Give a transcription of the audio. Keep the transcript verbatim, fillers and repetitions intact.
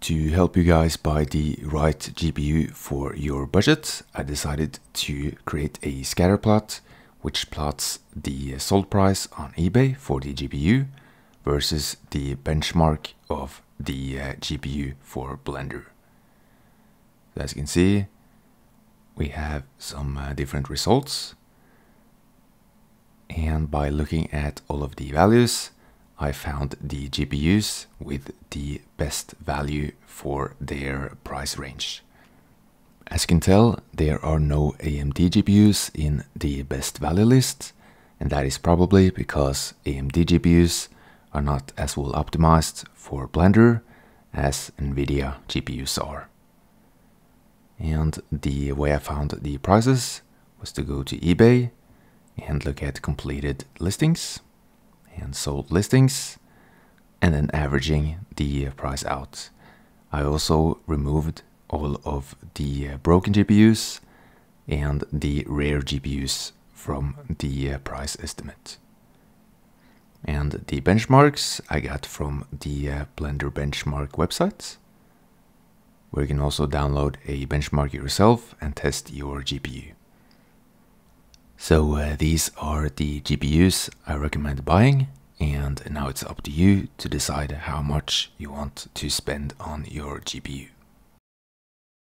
to help you guys buy the right G P U for your budget, I decided to create a scatter plot which plots the sold price on eBay for the G P U versus the benchmark of the uh, G P U for Blender. As you can see, we have some uh, different results, and by looking at all of the values, I found the G P Us with the best value for their price range. As you can tell, there are no A M D G P Us in the best value list, and that is probably because A M D G P Us are not as well optimized for Blender as NVIDIA G P Us are. And the way I found the prices was to go to eBay and look at completed listings and sold listings, and then averaging the price out. I also removed all of the broken G P Us and the rare G P Us from the price estimate. And the benchmarks I got from the Blender benchmark website, where you can also download a benchmark yourself and test your G P U. So uh, these are the G P Us I recommend buying, and now it's up to you to decide how much you want to spend on your G P U.